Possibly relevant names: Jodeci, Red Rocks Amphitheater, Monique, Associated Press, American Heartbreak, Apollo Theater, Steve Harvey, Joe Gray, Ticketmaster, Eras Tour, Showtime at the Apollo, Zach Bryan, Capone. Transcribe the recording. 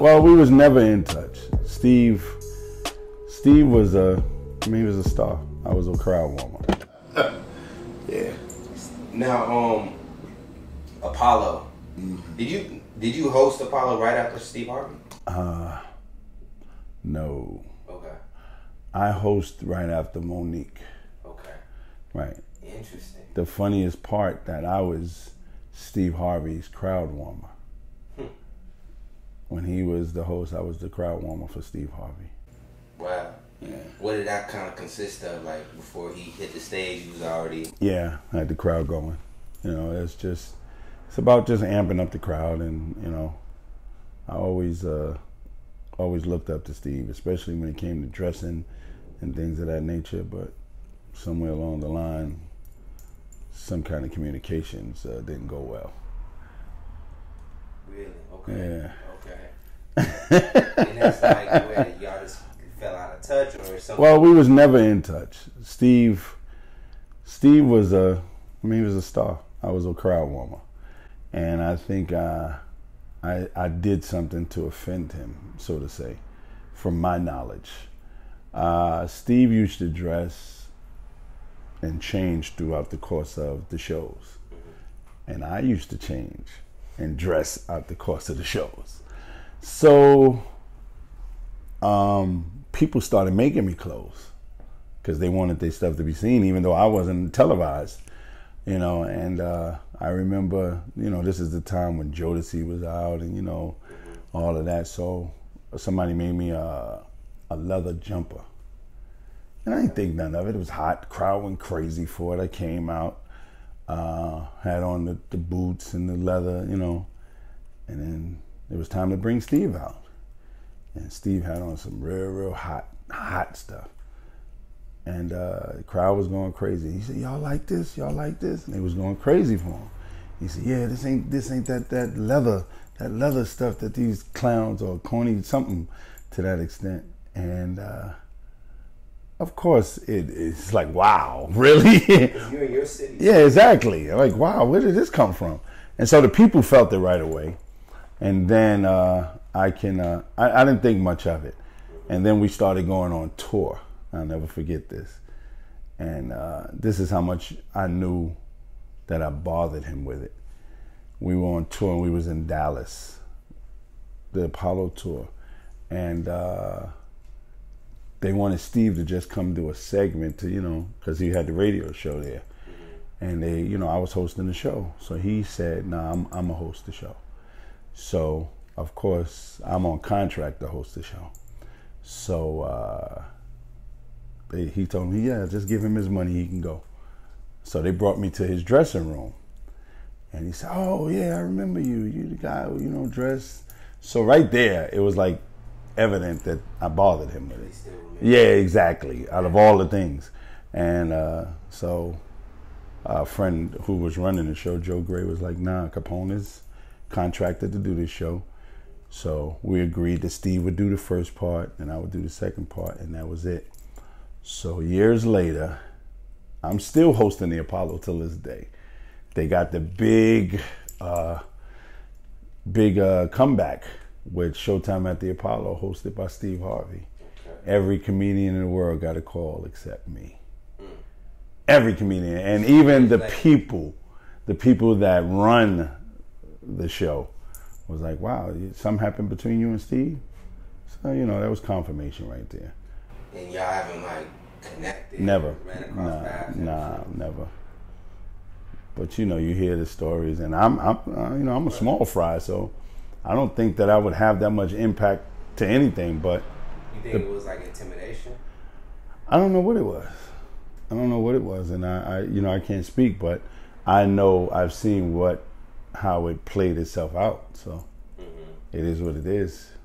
Well, we was never in touch. Steve was he was a star. I was a crowd warmer. Yeah. Now, Apollo. Mm-hmm. Did you host Apollo right after Steve Harvey? No. Okay. I host right after Monique. Okay. Right. Interesting. The funniest part that I was Steve Harvey's crowd warmer. Hmm. When he was the host, I was the crowd warmer for Steve Harvey. Wow. Yeah. What did that kind of consist of? Like before he hit the stage, he was already... Yeah, I had the crowd going. You know, it's just, it's about just amping up the crowd, and you know, I always looked up to Steve, especially when it came to dressing and things of that nature. But somewhere along the line, some kind of communications didn't go well. Really? Okay. Yeah. Okay. And that's like where y'all just fell out of touch or something? Well, we was never in touch. Steve was a star. I was a crowd warmer. And I think I did something to offend him, so to say, from my knowledge. Steve used to dress and change throughout the course of the shows. And I used to change and dress out the course of the shows. So people started making me clothes because they wanted their stuff to be seen, even though I wasn't televised. You know, and I remember, you know, this is the time when Jodeci was out and, you know, all of that. So somebody made me a leather jumper. And I didn't think none of it. It was hot. The crowd went crazy for it. I came out, had on the boots and the leather, you know. And then it was time to bring Steve out. And Steve had on some real hot stuff. And the crowd was going crazy. He said, "Y'all like this? Y'all like this?" And they was going crazy for him. He said, "Yeah, this ain't that leather stuff that these clowns or corny something to that extent." And of course, it's like, wow, really? You're in your city. Yeah, exactly. Like, wow, where did this come from? And so the people felt it right away. And then I didn't think much of it. And then we started going on tour. I'll never forget this. And this is how much I knew that I bothered him with it. We were on tour and we was in Dallas, the Apollo tour. And they wanted Steve to just come do a segment to, you know, because he had the radio show there. And they, you know, I was hosting the show. So he said, "Nah, I'm gonna host the show." So, of course, I'm on contract to host the show. So, he told me, "Yeah, just give him his money, he can go." So they brought me to his dressing room. And he said, "Oh, yeah, I remember you. You the guy who, you know, dressed." So right there, it was like evident that I bothered him with it. Yeah, exactly, out of all the things. And so a friend who was running the show, Joe Gray, was like, "Nah, Capone is contracted to do this show." So we agreed that Steve would do the first part and I would do the second part, and that was it. So years later, I'm still hosting the Apollo till this day. They got the big comeback with Showtime at the Apollo, hosted by Steve Harvey. Okay. Every comedian in the world got a call except me. Mm. Every comedian, and even the people that run the show was like, "Wow, something happened between you and Steve?" So, you know, that was confirmation right there. And y'all haven't, like, connected? Never. Nah, never. But, you know, you hear the stories, and I'm a small fry, so I don't think that I would have that much impact to anything, but... You think it was, like, intimidation? I don't know what it was. And, you know, I can't speak, but I know I've seen how it played itself out, so it is what it is.